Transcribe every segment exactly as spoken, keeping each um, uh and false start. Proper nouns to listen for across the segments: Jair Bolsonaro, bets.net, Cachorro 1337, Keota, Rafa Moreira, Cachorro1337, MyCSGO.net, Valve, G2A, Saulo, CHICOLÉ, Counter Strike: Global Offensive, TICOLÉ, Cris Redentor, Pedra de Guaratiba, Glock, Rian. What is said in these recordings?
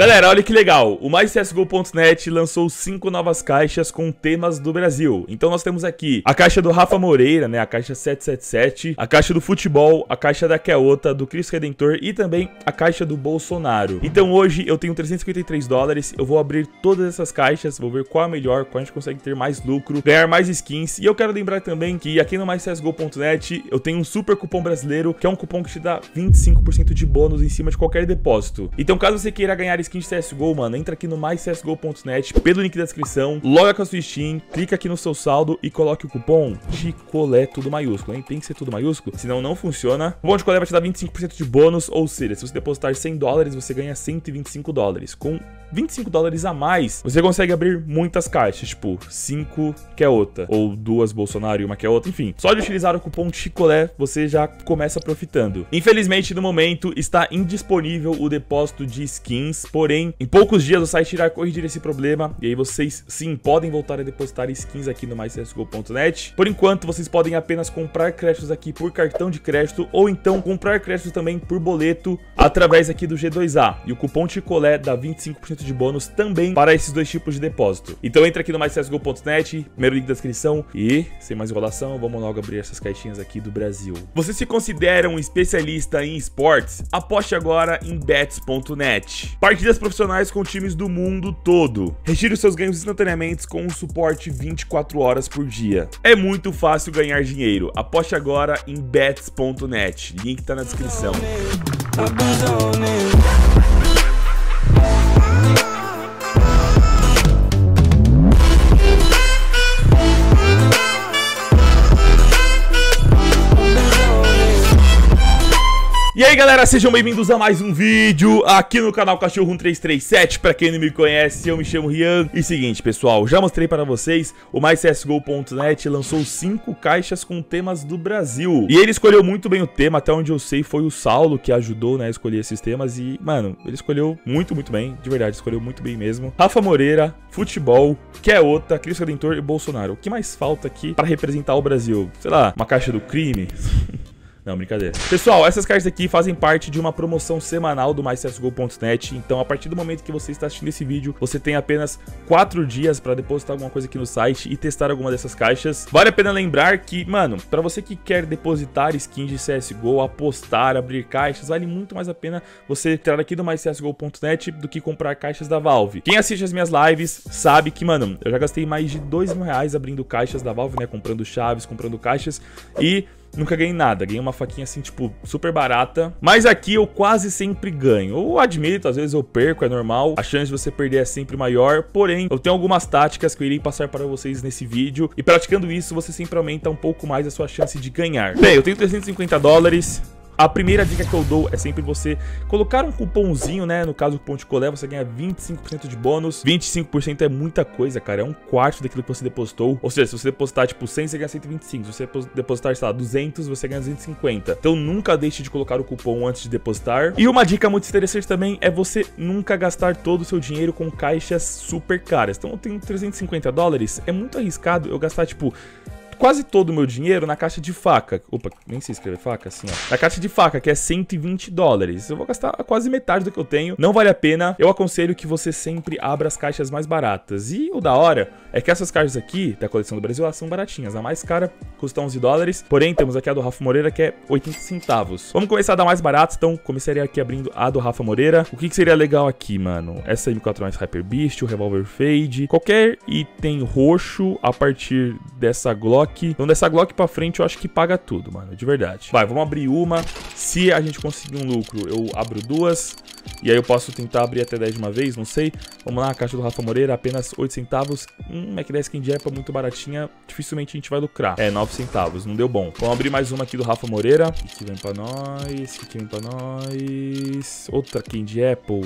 Galera, olha que legal, o My C S G O ponto net lançou cinco novas caixas com temas do Brasil. Então nós temos aqui a caixa do Rafa Moreira, né, a caixa sete sete sete, a caixa do futebol, a caixa da Keota, do Cris Redentor e também a caixa do Bolsonaro. Então hoje eu tenho trezentos e cinquenta e três dólares, eu vou abrir todas essas caixas, vou ver qual é a melhor, qual a gente consegue ter mais lucro, ganhar mais skins. E eu quero lembrar também que aqui no My C S G O ponto net eu tenho um super cupom brasileiro, que é um cupom que te dá vinte e cinco por cento de bônus em cima de qualquer depósito. Então caso você queira ganhar skin de C S G O, mano, entra aqui no My C S G O ponto net pelo link da descrição, loga com a sua Steam, clica aqui no seu saldo e coloque o cupom CHICOLÉ, tudo maiúsculo, hein? Tem que ser tudo maiúsculo, senão não funciona. O cupom CHICOLÉ vai te dar vinte e cinco por cento de bônus, ou seja, se você depositar cem dólares, você ganha cento e vinte e cinco dólares. Com vinte e cinco dólares a mais, você consegue abrir muitas caixas, tipo cinco Keota, ou duas Bolsonaro e uma Keota, enfim. Só de utilizar o cupom CHICOLÉ, você já começa profitando. Infelizmente, no momento, está indisponível o depósito de skins, porém, em poucos dias o site irá corrigir esse problema, e aí vocês, sim, podem voltar a depositar skins aqui no My C S G O ponto net. Por enquanto, vocês podem apenas comprar créditos aqui por cartão de crédito, ou então comprar créditos também por boleto, através aqui do G dois A. E o cupom CHICOLÉ dá vinte e cinco por cento de bônus também para esses dois tipos de depósito. Então entra aqui no My C S G O ponto net, primeiro link da descrição, e sem mais enrolação, vamos logo abrir essas caixinhas aqui do Brasil. Você se considera um especialista em esportes? Aposte agora em bets ponto net. Partidas profissionais com times do mundo todo. Retire os seus ganhos instantaneamente com um suporte vinte e quatro horas por dia. É muito fácil ganhar dinheiro. Aposte agora em bets ponto net. Link tá na descrição. E aí galera, sejam bem-vindos a mais um vídeo aqui no canal Cachorro um três três sete. Pra quem não me conhece, eu me chamo Rian. E seguinte pessoal, já mostrei para vocês, o My C S G O ponto net lançou cinco caixas com temas do Brasil. E ele escolheu muito bem o tema, até onde eu sei foi o Saulo que ajudou, né, a escolher esses temas. E mano, ele escolheu muito, muito bem, de verdade, escolheu muito bem mesmo. Rafa Moreira, futebol, Keota, Cris Redentor e Bolsonaro. O que mais falta aqui para representar o Brasil? Sei lá, uma caixa do crime? Não, brincadeira. Pessoal, essas caixas aqui fazem parte de uma promoção semanal do My C S G O ponto net. Então, a partir do momento que você está assistindo esse vídeo, você tem apenas quatro dias para depositar alguma coisa aqui no site e testar alguma dessas caixas. Vale a pena lembrar que, mano, para você que quer depositar skins de C S G O, apostar, abrir caixas, vale muito mais a pena você entrar aqui no My C S G O ponto net do que comprar caixas da Valve. Quem assiste as minhas lives sabe que, mano, eu já gastei mais de dois mil reais abrindo caixas da Valve, né? Comprando chaves, comprando caixas e nunca ganhei nada, ganhei uma faquinha assim, tipo, super barata. Mas aqui eu quase sempre ganho. Eu admito, às vezes eu perco, é normal. A chance de você perder é sempre maior. Porém, eu tenho algumas táticas que eu irei passar para vocês nesse vídeo. E praticando isso, você sempre aumenta um pouco mais a sua chance de ganhar. Bem, eu tenho trezentos e cinquenta dólares. A primeira dica que eu dou é sempre você colocar um cupomzinho, né? No caso, o cupom CHICOLÉ, você ganha vinte e cinco por cento de bônus. vinte e cinco por cento é muita coisa, cara. É um quarto daquilo que você depositou. Ou seja, se você depositar, tipo, cem, você ganha cento e vinte e cinco. Se você depositar, sei lá, duzentos, você ganha duzentos e cinquenta. Então, nunca deixe de colocar o cupom antes de depositar. E uma dica muito interessante também é você nunca gastar todo o seu dinheiro com caixas super caras. Então, eu tenho trezentos e cinquenta dólares. É muito arriscado eu gastar, tipo, quase todo o meu dinheiro na caixa de faca. Opa, nem sei escrever faca, assim, ó. Na caixa de faca, que é cento e vinte dólares. Eu vou gastar quase metade do que eu tenho. Não vale a pena. Eu aconselho que você sempre abra as caixas mais baratas. E o da hora é que essas caixas aqui, da coleção do Brasil, elas são baratinhas. A mais cara custa onze dólares. Porém, temos aqui a do Rafa Moreira, que é oitenta centavos. Vamos começar da mais barata. Então, começaria aqui abrindo a do Rafa Moreira. O que, que seria legal aqui, mano? Essa M quatro mais Hyper Beast, o Revolver Fade. Qualquer item roxo a partir dessa Glock. Então dessa Glock pra frente eu acho que paga tudo, mano, de verdade. Vai, vamos abrir uma. Se a gente conseguir um lucro, eu abro duas. E aí eu posso tentar abrir até dez de uma vez, não sei. Vamos lá, a caixa do Rafa Moreira, apenas oito centavos. Hum, é que dez skin de Epa, muito baratinha. Dificilmente a gente vai lucrar. É, nove centavos, não deu bom. Vamos abrir mais uma aqui do Rafa Moreira. O que vem pra nós? O que vem pra nós? Outra skin de Apple.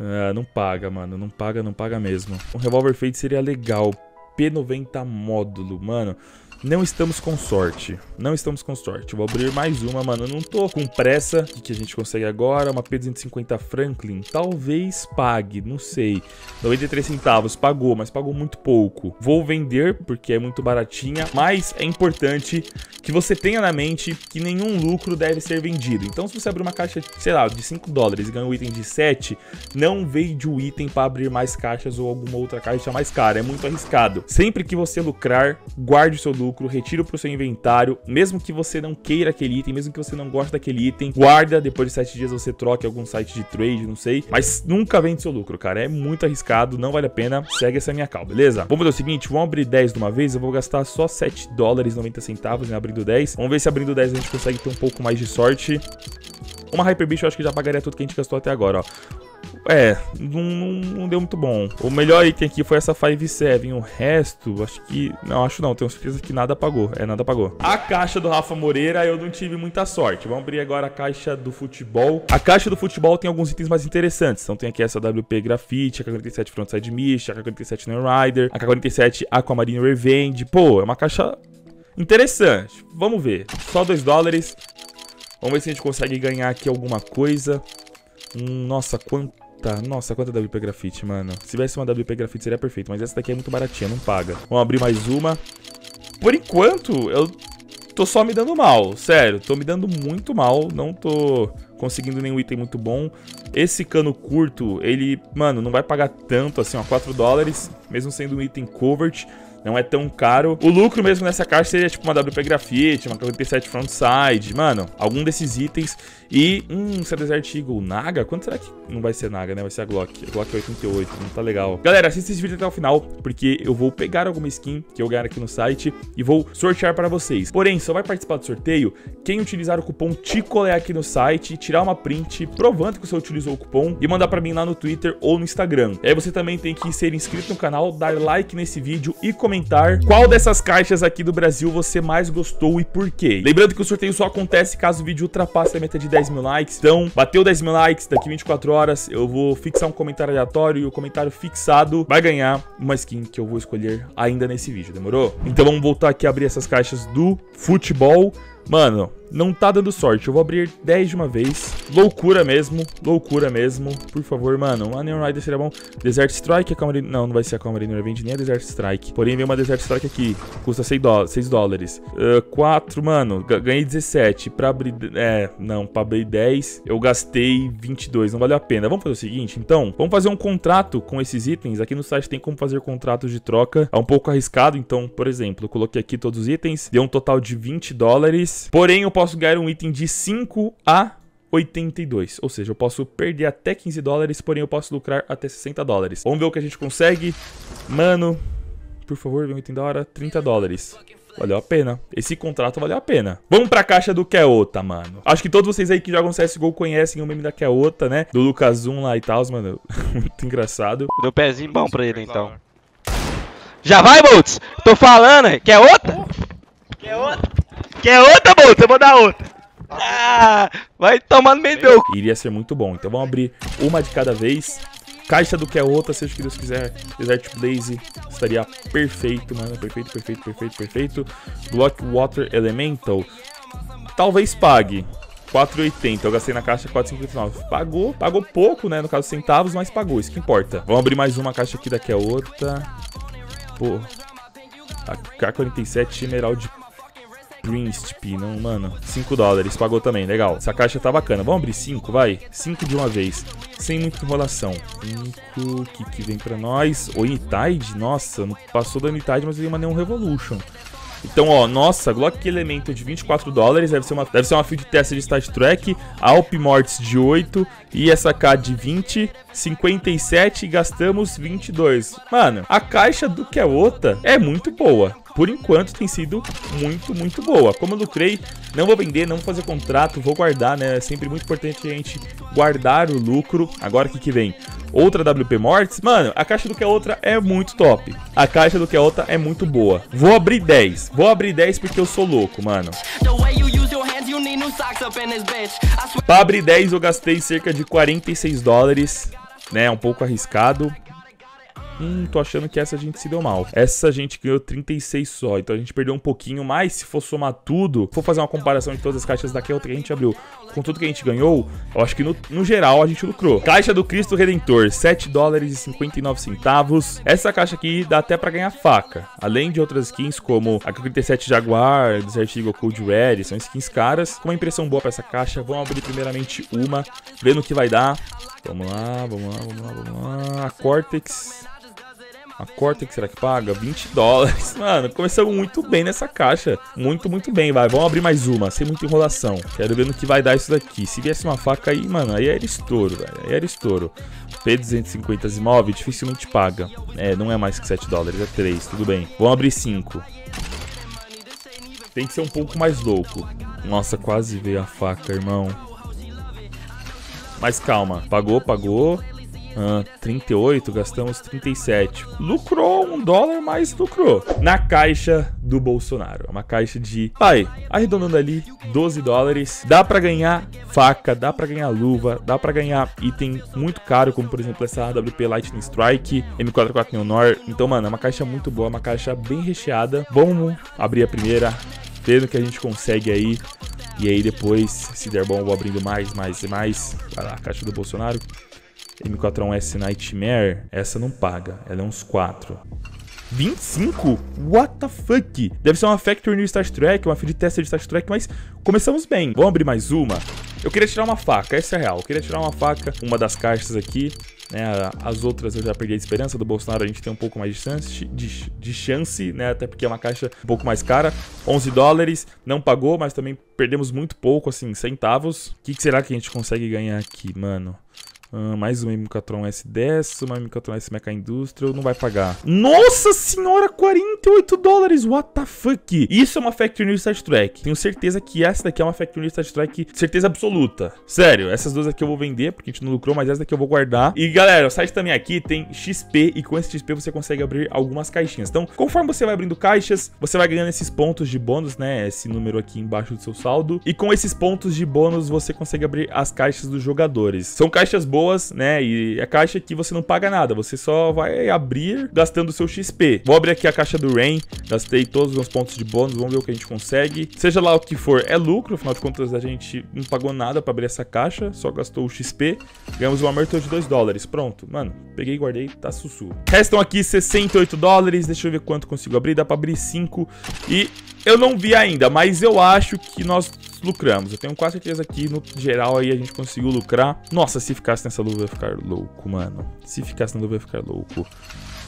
Ah, não paga, mano. Não paga, não paga mesmo. Um Revolver Fade seria legal. P noventa módulo, mano. Não estamos com sorte. Não estamos com sorte. Vou abrir mais uma, mano. Eu não tô com pressa. O que, que a gente consegue agora? Uma P duzentos e cinquenta Franklin. Talvez pague, não sei. noventa e três centavos. Pagou, mas pagou muito pouco. Vou vender, porque é muito baratinha. Mas é importante que você tenha na mente que nenhum lucro deve ser vendido. Então, se você abrir uma caixa, sei lá, de cinco dólares e ganha um item de sete, não vende o item para abrir mais caixas ou alguma outra caixa mais cara. É muito arriscado. Sempre que você lucrar, guarde o seu lucro. lucro, retira pro seu inventário, mesmo que você não queira aquele item, mesmo que você não goste daquele item, guarda, depois de sete dias você troca em algum site de trade, não sei, mas nunca vende seu lucro, cara, é muito arriscado, não vale a pena, segue essa minha cal, beleza? Vamos fazer o seguinte, vamos abrir dez de uma vez, eu vou gastar só sete dólares e noventa centavos, né, abrindo dez, vamos ver se abrindo dez a gente consegue ter um pouco mais de sorte. Uma Hyperbeast eu acho que já pagaria tudo que a gente gastou até agora, ó. É, não, não deu muito bom. O melhor item aqui foi essa cinco sete. O resto, acho que... Não, acho não. Tenho certeza que nada pagou. É, nada pagou. A caixa do Rafa Moreira eu não tive muita sorte. Vamos abrir agora a caixa do futebol. A caixa do futebol tem alguns itens mais interessantes. Então tem aqui essa W P Grafite, a K quarenta e sete Frontside Mist, a K quarenta e sete Nerider, a K quarenta e sete Aquamarine Revenge. Pô, é uma caixa interessante. Vamos ver. Só dois dólares. Vamos ver se a gente consegue ganhar aqui alguma coisa. Hum, nossa, quanto... Tá, nossa, quanta W P Grafite, mano. Se tivesse uma W P Grafite seria perfeito, mas essa daqui é muito baratinha, não paga. Vamos abrir mais uma. Por enquanto, eu tô só me dando mal, sério. Tô me dando muito mal, não tô conseguindo nenhum item muito bom. Esse cano curto, ele, mano, não vai pagar tanto, assim, ó, quatro dólares. Mesmo sendo um item covert, não é tão caro. O lucro mesmo nessa caixa seria tipo uma W P Grafite, uma K quarenta e sete Frontside, mano, algum desses itens. E, hum, se é Desert Eagle Naga, quanto será que... Não vai ser Naga, né? Vai ser a Glock. A Glock é oitenta e oito, não tá legal. Galera, assista esse vídeo até o final, porque eu vou pegar alguma skin que eu ganhar aqui no site e vou sortear para vocês. Porém, só vai participar do sorteio quem utilizar o cupom TICOLÉ aqui no site, tirar uma print provando que você utilizou o cupom e mandar para mim lá no Twitter ou no Instagram. Aí você também tem que ser inscrito no canal, dar like nesse vídeo e comentar comentar qual dessas caixas aqui do Brasil você mais gostou e por quê. Lembrando que o sorteio só acontece caso o vídeo ultrapasse a meta de dez mil likes. Então, bateu dez mil likes, daqui vinte e quatro horas eu vou fixar um comentário aleatório e o comentário fixado vai ganhar uma skin que eu vou escolher ainda nesse vídeo, demorou? Então vamos voltar aqui a abrir essas caixas do futebol. Mano, não tá dando sorte. Eu vou abrir dez de uma vez. Loucura mesmo, loucura mesmo. Por favor, mano, a Neon Rider seria bom. Desert Strike, a Camarine... Não, não vai ser a Camarine Revenge, nem a Desert Strike. Porém, veio uma Desert Strike aqui. Custa seis dólares. Uh, quatro, mano, ganhei dezessete. Pra abrir... É, não, pra abrir dez, eu gastei vinte e dois. Não valeu a pena. Vamos fazer o seguinte, então. Vamos fazer um contrato com esses itens. Aqui no site tem como fazer contratos de troca. É um pouco arriscado, então, por exemplo, eu coloquei aqui todos os itens. Deu um total de vinte dólares. Porém, eu posso ganhar um item de cinco a oitenta e dois. Ou seja, eu posso perder até quinze dólares, porém eu posso lucrar até sessenta dólares. Vamos ver o que a gente consegue. Mano, por favor, vem um item da hora. trinta dólares. Valeu a pena. Esse contrato valeu a pena. Vamos pra caixa do Keota, mano. Acho que todos vocês aí que jogam C S G O conhecem o meme da Keota, né? Do Lucas um lá e tal, mano. Muito engraçado. Deu pezinho bom pra ele, então. Já vai, Boltz! Tô falando, é. Keota? Keota? Quer outra, bolsa? Eu vou dar outra. Ah, vai tomar no meio do... Iria ser muito bom. Então vamos abrir uma de cada vez. Caixa do que é outra, seja o que Deus quiser. Desert Blaze estaria perfeito, mano. Perfeito, perfeito, perfeito, perfeito. Glock Water Elemental. Talvez pague. quatro e oitenta. Eu gastei na caixa quatro e cinquenta e nove. Pagou. Pagou pouco, né? No caso, centavos, mas pagou. Isso que importa. Vamos abrir mais uma caixa aqui da que é outra. Pô. A K quarenta e sete Emerald... Príncipe, não, mano. cinco dólares, pagou também, legal. Essa caixa tá bacana. Vamos abrir cinco, vai. cinco de uma vez. Sem muita enrolação. cinco, o que que vem pra nós? Onitide? Nossa, não passou da Onitide, mas veio uma Neon Revolution. Então, ó, nossa, Glock Elemento de vinte e quatro dólares. Deve ser uma, deve ser uma field test de Star Trek. Alp Mortis de oito. E essa K de vinte. cinquenta e sete, gastamos vinte e dois. Mano, a caixa do Keota é muito boa. Por enquanto tem sido muito, muito boa. Como eu lucrei, não vou vender, não vou fazer contrato, vou guardar, né? É sempre muito importante a gente guardar o lucro. Agora o que que vem? Outra W P Mortis. Mano, a caixa do Keota é muito top. A caixa do Keota é muito boa. Vou abrir dez. Vou abrir dez porque eu sou louco, mano. Pra abrir dez eu gastei cerca de quarenta e seis dólares, né? Um pouco arriscado. hum, tô achando que essa a gente se deu mal. Essa a gente ganhou trinta e seis só, então a gente perdeu um pouquinho, mas se for somar tudo, for fazer uma comparação de todas as caixas da Keota que a gente abriu com tudo que a gente ganhou, eu acho que no, no geral a gente lucrou. Caixa do Cristo Redentor, sete dólares e cinquenta e nove centavos. Essa caixa aqui dá até pra ganhar faca, além de outras skins como a trinta e sete Jaguar, Desert Eagle Cold Red, são skins caras. Com uma impressão boa pra essa caixa, vamos abrir primeiramente uma, vendo o que vai dar. Vamos lá, vamos lá, vamos lá, vamos lá. A Cortex. A Cortex, será que paga? vinte dólares. Mano, começamos muito bem nessa caixa. Muito, muito bem, vai. Vamos abrir mais uma, sem muita enrolação. Quero ver no que vai dar isso daqui. Se viesse uma faca aí, mano, aí era estouro, velho. Aí era estouro. P duzentos e cinquenta e nove, dificilmente paga. É, não é mais que sete dólares, é três, tudo bem. Vamos abrir cinco. Tem que ser um pouco mais louco. Nossa, quase veio a faca, irmão. Mas calma, pagou, pagou. Ah, trinta e oito, gastamos trinta e sete. Lucrou um dólar, mas lucrou. Na caixa do Bolsonaro. Uma caixa de, vai, arredondando ali, doze dólares. Dá pra ganhar faca, dá pra ganhar luva, dá pra ganhar item muito caro, como por exemplo essa A W P Lightning Strike, M quatro quatro Neonor. Então, mano, é uma caixa muito boa, uma caixa bem recheada. Vamos abrir a primeira, vendo que a gente consegue aí. E aí depois, se der bom, eu vou abrindo mais, mais e mais. Vai lá, caixa do Bolsonaro. M quatro um S Nightmare, essa não paga, ela é uns quatro. vinte e cinco? What the fuck? Deve ser uma Factory New Star Trek, uma feed tester de Star Trek, mas começamos bem. Vamos abrir mais uma. Eu queria tirar uma faca, essa é a real. Eu queria tirar uma faca, uma das caixas aqui. Né, as outras eu já perdi a esperança. Do Bolsonaro a gente tem um pouco mais de chance, de, de chance, né? Até porque é uma caixa um pouco mais cara. onze dólares, não pagou, mas também perdemos muito pouco, assim, centavos. O que, que será que a gente consegue ganhar aqui, mano? Ah, mais uma M quatro um S dez, uma M quatro um S Mecha Industrial, não vai pagar. Nossa senhora, quarenta e oito dólares, what the fuck? Isso é uma Factory New Star Trek. Tenho certeza que essa daqui é uma Factory New Star Trek, certeza absoluta. Sério, essas duas aqui eu vou vender, porque a gente não lucrou, mas essa daqui eu vou guardar. E galera, o site também aqui tem X P, e com esse X P você consegue abrir algumas caixinhas. Então, conforme você vai abrindo caixas, você vai ganhando esses pontos de bônus, né? Esse número aqui embaixo do seu saldo. E com esses pontos de bônus, você consegue abrir as caixas dos jogadores. São caixas boas. Boas, né? E a caixa que você não paga nada, você só vai abrir gastando o seu X P. Vou abrir aqui a caixa do Rian, gastei todos os meus pontos de bônus, vamos ver o que a gente consegue. Seja lá o que for, é lucro, afinal de contas a gente não pagou nada pra abrir essa caixa, só gastou o X P. Ganhamos uma Mertle de dois dólares, pronto. Mano, peguei e guardei, tá sussu. Restam aqui sessenta e oito dólares, deixa eu ver quanto consigo abrir, dá pra abrir cinco. E eu não vi ainda, mas eu acho que nós lucramos. Eu tenho quase certeza que no geral aí a gente conseguiu lucrar. Nossa, se ficasse nessa luva eu ia ficar louco, mano. Se ficasse na luva eu ia ficar louco.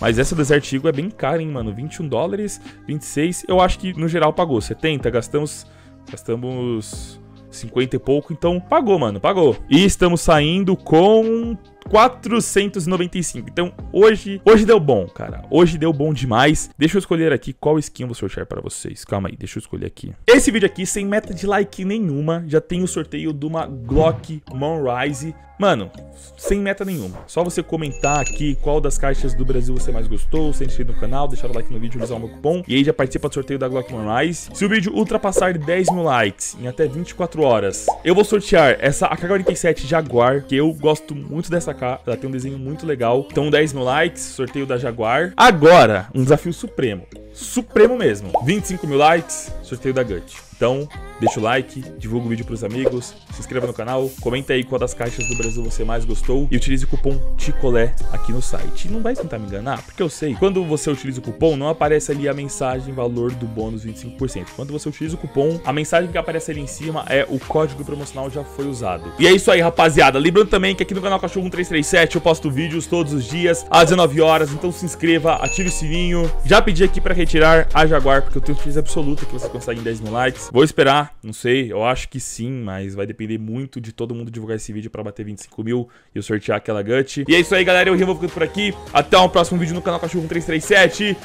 Mas essa Desert Eagle é bem cara, hein, mano. vinte e um dólares, vinte e seis. Eu acho que no geral pagou setenta. Gastamos... Gastamos... cinquenta e pouco, então pagou, mano, pagou. E estamos saindo com quatrocentos e noventa e cinco. Então hoje, hoje deu bom, cara. Hoje deu bom demais. Deixa eu escolher aqui qual skin eu vou sortear pra vocês. Calma aí, deixa eu escolher aqui. Esse vídeo aqui, sem meta de like nenhuma, já tem o sorteio de uma Glock Moonrise. Mano, sem meta nenhuma. Só você comentar aqui qual das caixas do Brasil você mais gostou, se inscrever no canal, deixar o like no vídeo, usar o meu cupom. E aí já participa do sorteio da Glock Moonrise. Se o vídeo ultrapassar dez mil likes em até vinte e quatro horas, eu vou sortear essa A K quarenta e sete Jaguar, que eu gosto muito dessa K. Ela tem um desenho muito legal. Então dez mil likes, sorteio da Jaguar. Agora, um desafio supremo. Supremo mesmo. vinte e cinco mil likes, sorteio da G U T. Então, deixa o like, divulga o vídeo pros amigos, se inscreva no canal, comenta aí qual das caixas do Brasil você mais gostou e utilize o cupom TICOLÉ aqui no site. E não vai tentar me enganar, porque eu sei, quando você utiliza o cupom, não aparece ali a mensagem valor do bônus vinte e cinco por cento. Quando você utiliza o cupom, a mensagem que aparece ali em cima é o código promocional já foi usado. E é isso aí, rapaziada. Lembrando também que aqui no canal Cachorro treze trinta e sete eu posto vídeos todos os dias, às dezenove horas, então se inscreva, ative o sininho. Já pedi aqui pra retirar a Jaguar, porque eu tenho certeza absoluta que você consegue em dez mil likes. Vou esperar, não sei, eu acho que sim, mas vai depender muito de todo mundo divulgar esse vídeo pra bater vinte e cinco mil e eu sortear aquela G U T. E é isso aí, galera, eu Rian vou ficando por aqui. Até o próximo vídeo no canal Cachorro treze trinta e sete.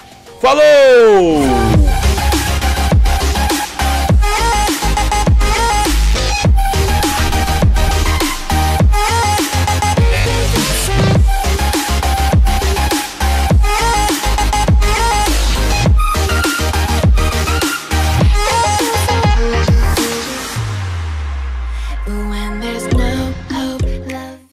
Falou!